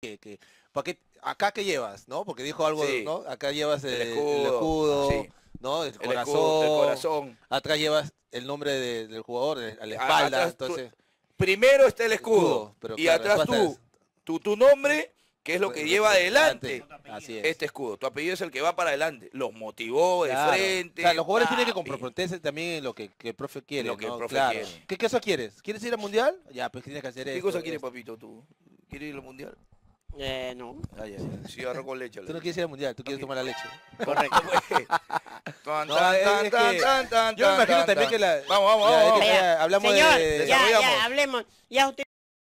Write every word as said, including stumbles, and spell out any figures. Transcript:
que, que, ¿para qué, acá qué llevas, ¿no? Porque dijo algo, sí. ¿no? Acá llevas el, el escudo, el escudo sí. ¿no? El, el corazón, escudo, el corazón. Atrás llevas el nombre de, del jugador, a la espalda. Atrás, entonces... tú, primero está el escudo, escudo pero y claro, atrás tú, tú, tu nombre, que es lo que lleva adelante así es. Este escudo. Tu apellido es el que va para adelante. Los motivó de claro. frente. O sea, los jugadores ah, tienen que comprometerse también en lo que, que el profe quiere. Lo que ¿no? el profe claro. quiere. ¿Qué cosa quieres? ¿Quieres ir al mundial? Ya, pues tienes que hacer eso. ¿Qué esto, cosa quieres, papito, tú? ¿Quieres ir al mundial? Eh, no. Ah, ya, ya. Sí, arroz con leche. Tú no quieres ir al mundial, tú quieres okay. tomar la leche. Correcto. Tan, tan, tan, tan, tan, yo me imagino tan, también tan. que la... Vamos, vamos, ya, vamos. Ya, ya, hablamos Señor, de... Señor, ya, ya, hablemos. Ya usted...